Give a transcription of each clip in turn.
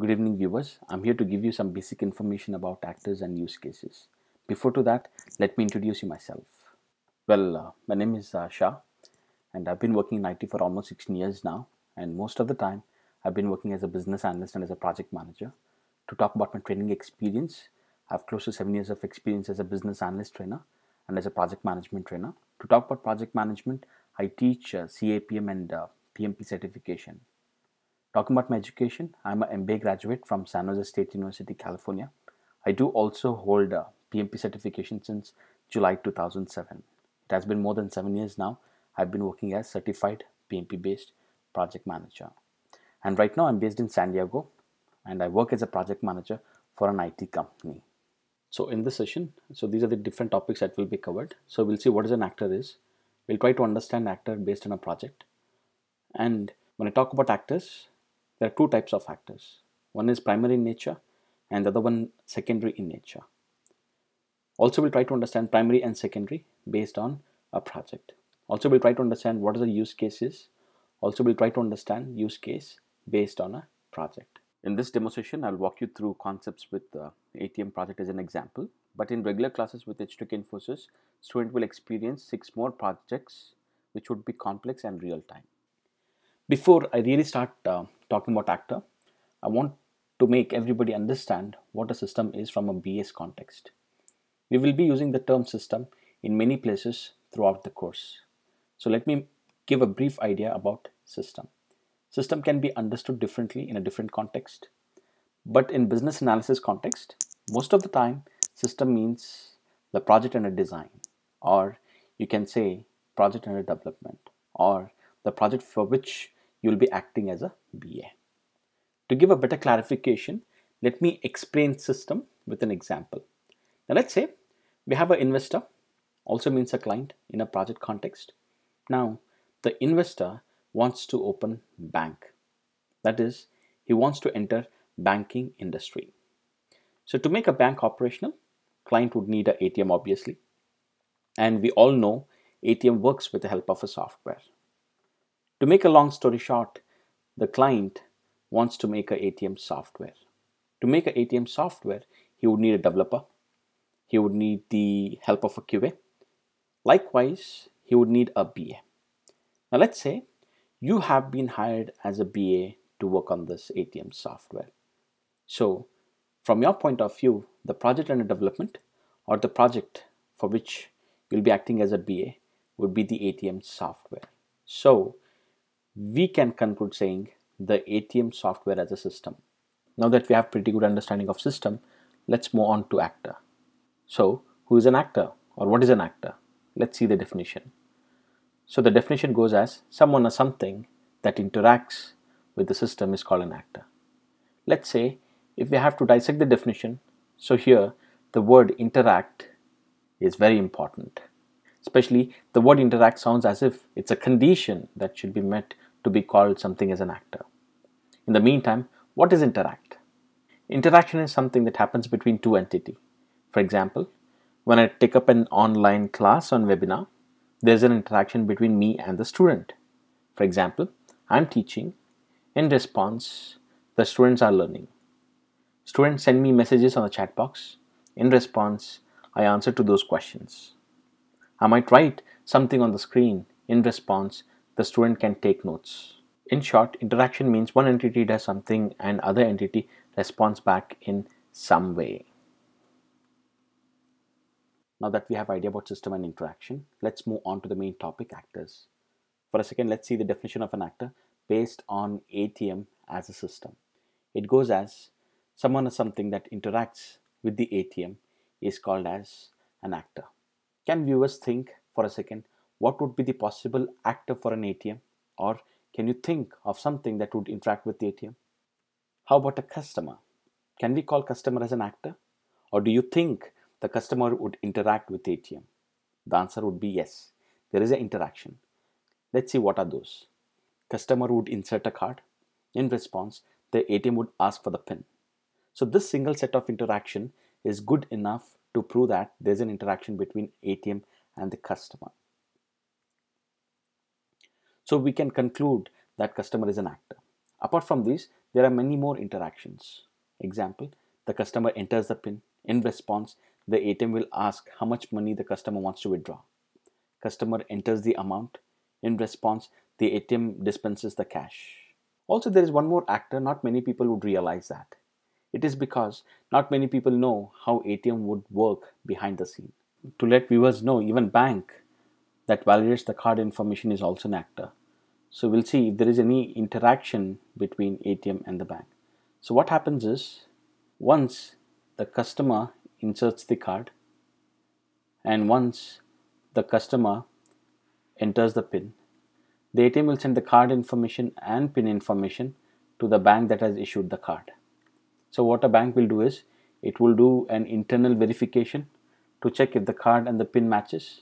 Good evening viewers, I'm here to give you some basic information about actors and use cases. Before to that, let me introduce you myself. Well, my name is Shah and I've been working in IT for almost 16 years now, and most of the time I've been working as a business analyst and as a project manager. To talk about my training experience, I have close to 7 years of experience as a business analyst trainer and as a project management trainer. To talk about project management, I teach CAPM and PMP certification. Talking about my education, I'm an MBA graduate from San Jose State University, California. I do also hold a PMP certification since July 2007. It has been more than 7 years now. I've been working as certified PMP-based project manager. And right now I'm based in San Diego and I work as a project manager for an IT company. So in this session, these are the different topics that will be covered. So we'll see what is an actor is. We'll try to understand actor based on a project. And when I talk about actors, there are two types of actors. One is primary in nature and the other one secondary in nature. Also, we'll try to understand primary and secondary based on a project. Also, we'll try to understand what are the use cases. Also, we'll try to understand use case based on a project. In this demonstration, I'll walk you through concepts with the ATM project as an example. But in regular classes with H2K Infosys, student will experience 6 more projects which would be complex and real time. Before I really start talking about actor, I want to make everybody understand what a system is from a BS context. We will be using the term system in many places throughout the course. So let me give a brief idea about system. System can be understood differently in a different context, but in business analysis context, most of the time system means the project under design, or you can say project under development, or the project for which you will be acting as a BA. To give a better clarification, let me explain system with an example. Now let's say we have an investor, also means a client in a project context. Now the investor wants to open bank. That is, he wants to enter banking industry. So to make a bank operational, client would need an ATM obviously. And we all know ATM works with the help of a software. To make a long story short, the client wants to make an ATM software. To make an ATM software, he would need a developer. He would need the help of a QA. Likewise, he would need a BA. Now let's say you have been hired as a BA to work on this ATM software. So from your point of view, the project under development or the project for which you'll be acting as a BA would be the ATM software. So we can conclude saying the ATM software as a system. Now that we have pretty good understanding of system, let's move on to actor. So who is an actor or what is an actor? Let's see the definition. So the definition goes as someone or something that interacts with the system is called an actor. Let's say if we have to dissect the definition, so here the word interact is very important. Especially the word interact sounds as if it's a condition that should be met to be called something as an actor. In the meantime, what is interact? Interaction is something that happens between two entities. For example, when I take up an online class on webinar, there's an interaction between me and the student. For example, I'm teaching. In response, the students are learning. Students send me messages on the chat box. In response, I answer to those questions. I might write something on the screen. In response, the student can take notes. In short, interaction means one entity does something and other entity responds back in some way. Now that we have an idea about system and interaction, let's move on to the main topic, actors. For a second, let's see the definition of an actor based on ATM as a system. It goes as someone or something that interacts with the ATM is called as an actor. Can viewers think for a second what would be the possible actor for an ATM, or can you think of something that would interact with the ATM? How about a customer? Can we call customer as an actor, or do you think the customer would interact with the ATM? The answer would be yes, there is an interaction. Let's see what are those. Customer would insert a card. In response, the ATM would ask for the PIN. So this single set of interaction is good enough to prove that there's an interaction between ATM and the customer. So we can conclude that customer is an actor. Apart from these, There are many more interactions. Example, the customer enters the PIN. In response, the ATM will ask how much money the customer wants to withdraw. Customer enters the amount. In response, the ATM dispenses the cash. Also, there is one more actor. Not many people would realize that. It is because not many people know how ATM would work behind the scene. To let viewers know, even bank that validates the card information is also an actor. So we'll see if there is any interaction between ATM and the bank. So what happens is, once the customer inserts the card and once the customer enters the PIN, the ATM will send the card information and PIN information to the bank that has issued the card. So what a bank will do is, it will do an internal verification to check if the card and the PIN matches,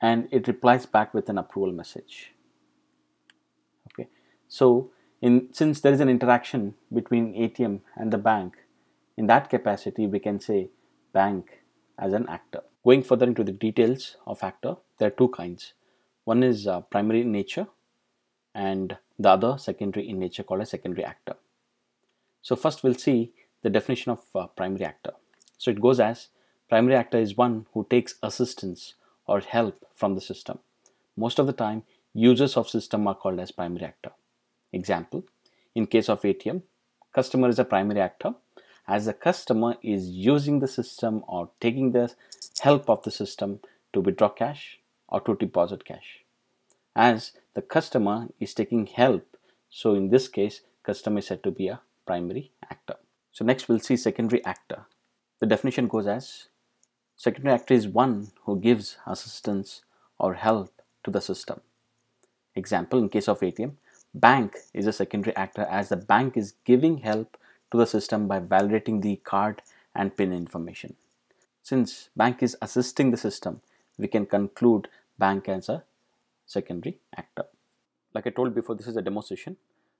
and it replies back with an approval message. Okay, so since there is an interaction between ATM and the bank, in that capacity we can say bank as an actor. Going further into the details of actor, there are two kinds. One is primary in nature and the other secondary in nature, called a secondary actor. So first we'll see the definition of primary actor. So it goes as, primary actor is one who takes assistance or help from the system. Most of the time, users of system are called as primary actor. Example, in case of ATM, customer is a primary actor, as the customer is using the system or taking the help of the system to withdraw cash or to deposit cash. As the customer is taking help, so in this case, customer is said to be a primary actor. So next we'll see secondary actor. The definition goes as, secondary actor is one who gives assistance or help to the system. Example, in case of ATM, bank is a secondary actor as the bank is giving help to the system by validating the card and PIN information. Since bank is assisting the system, we can conclude bank as a secondary actor. Like I told before, this is a demo session.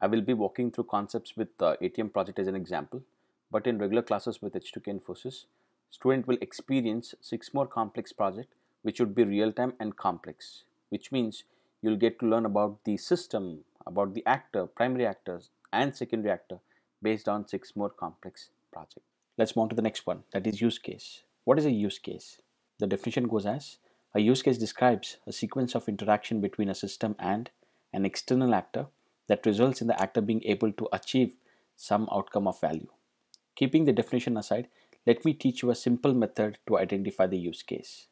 I will be walking through concepts with the ATM project as an example, but in regular classes with H2K Infosys, student will experience 6 more complex projects which would be real-time and complex, which means you'll get to learn about the system, about the actor, primary actors and secondary actor based on 6 more complex projects. Let's move on to the next one, that is use case. What is a use case? The definition goes as, a use case describes a sequence of interaction between a system and an external actor that results in the actor being able to achieve some outcome of value. Keeping the definition aside, let me teach you a simple method to identify the use case.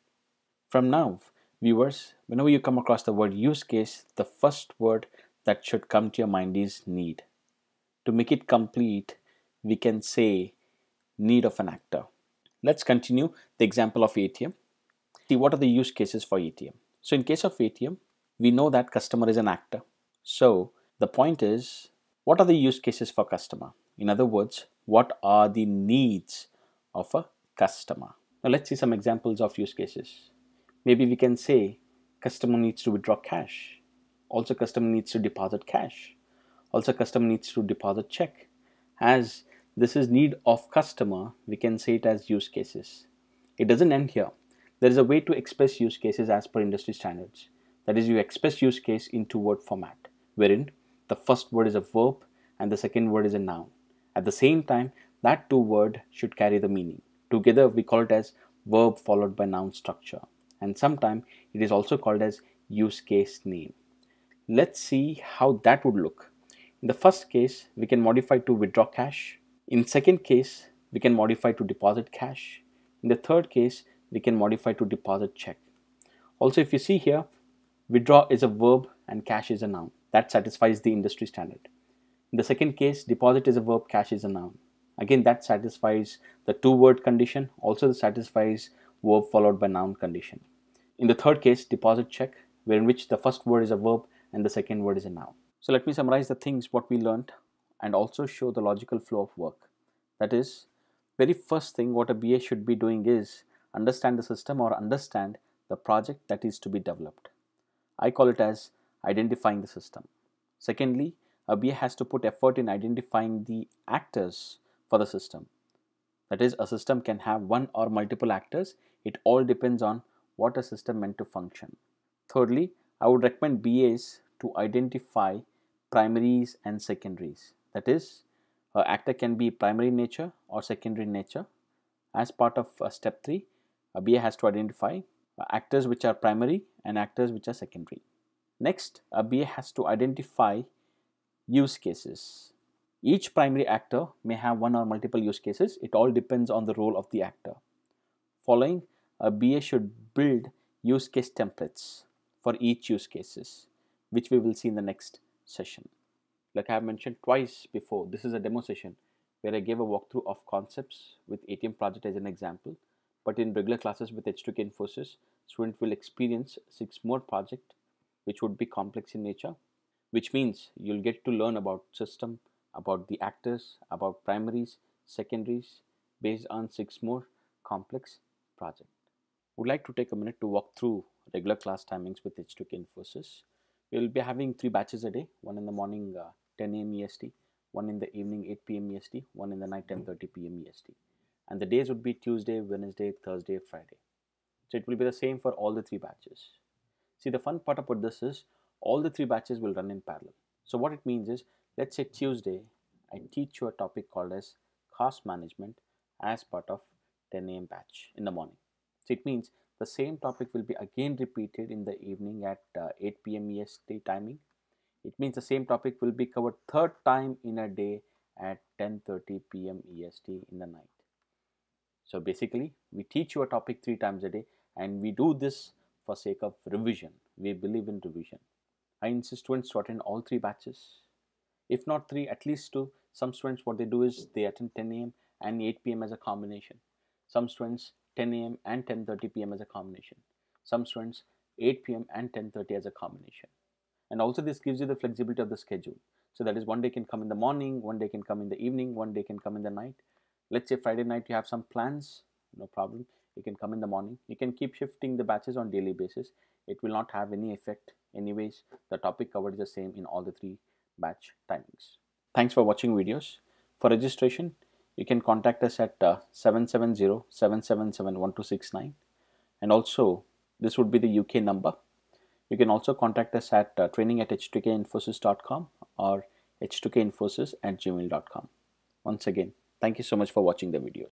From now, viewers, whenever you come across the word use case, the first word that should come to your mind is need. To make it complete, we can say need of an actor. Let's continue the example of ATM. See what are the use cases for ATM. So in case of ATM, we know that customer is an actor. So the point is, what are the use cases for customer? In other words, what are the needs of a customer? Now let's see some examples of use cases. Maybe we can say customer needs to withdraw cash. Also customer needs to deposit cash. Also customer needs to deposit check. As this is need of customer, we can say it as use cases. It doesn't end here. There is a way to express use cases as per industry standards. That is, you express use case in 2-word format, wherein the first word is a verb and the second word is a noun. At the same time, that 2 words should carry the meaning. Together, we call it as verb followed by noun structure. And sometimes it is also called as use case name. Let's see how that would look. In the first case, we can modify to withdraw cash. In second case, we can modify to deposit cash. In the third case, we can modify to deposit check. Also, if you see here, withdraw is a verb and cash is a noun. That satisfies the industry standard. In the second case, deposit is a verb, cash is a noun. Again, that satisfies the 2-word condition, also satisfies verb followed by noun condition. In the third case, deposit check, where in which the first word is a verb and the second word is a noun. So let me summarize the things what we learned and also show the logical flow of work. That is, very first thing what a BA should be doing is understand the system or understand the project that is to be developed. I call it as identifying the system. Secondly, a BA has to put effort in identifying the actors for the system. That is, a system can have one or multiple actors. It all depends on what a system meant to function. Thirdly, I would recommend BAs to identify primaries and secondaries. That is, an actor can be primary in nature or secondary in nature. As part of step 3, a BA has to identify actors which are primary and actors which are secondary. Next, a BA has to identify use cases. Each primary actor may have one or multiple use cases. It all depends on the role of the actor. Following, a BA should build use case templates for each use cases, which we will see in the next session. Like I have mentioned twice before, this is a demo session where I gave a walkthrough of concepts with ATM project as an example. But in regular classes with H2K Infosys, students will experience 6 more projects which would be complex in nature, which means you'll get to learn about system, about the actors, about primaries, secondaries, based on 6 more complex projects. Would like to take a minute to walk through regular class timings with H2K Infosys. We'll be having 3 batches a day, one in the morning 10 AM EST, one in the evening 8 PM EST, one in the night 10:30 PM EST. And the days would be Tuesday, Wednesday, Thursday, Friday. So it will be the same for all the 3 batches. See, the fun part about this is all the 3 batches will run in parallel. So what it means is, let's say Tuesday, I teach you a topic called as cost management as part of 10 a.m. batch in the morning. So it means the same topic will be again repeated in the evening at 8 p.m. EST timing. It means the same topic will be covered 3rd time in a day at 10:30 p.m. EST in the night. So basically, we teach you a topic 3 times a day, and we do this for sake of revision. We believe in revision. I insist students to attend all 3 batches. If not 3, at least 2. Some students, what they do is they attend 10 a.m. and 8 p.m. as a combination. Some students 10 a.m. and 10:30 p.m. as a combination. Some students 8 p.m. and 10:30 as a combination. And also this gives you the flexibility of the schedule. So that is, one day can come in the morning, one day can come in the evening, one day can come in the night. Let's say Friday night you have some plans, no problem. You can come in the morning. You can keep shifting the batches on daily basis. It will not have any effect. Anyways, the topic covered is the same in all the 3 batch timings. Thanks for watching videos. For registration, you can contact us at 770-777-1269, and also this would be the UK number. You can also contact us at training@h2kinfosys.com or h2kinfosys@gmail.com. Once again, thank you so much for watching the video.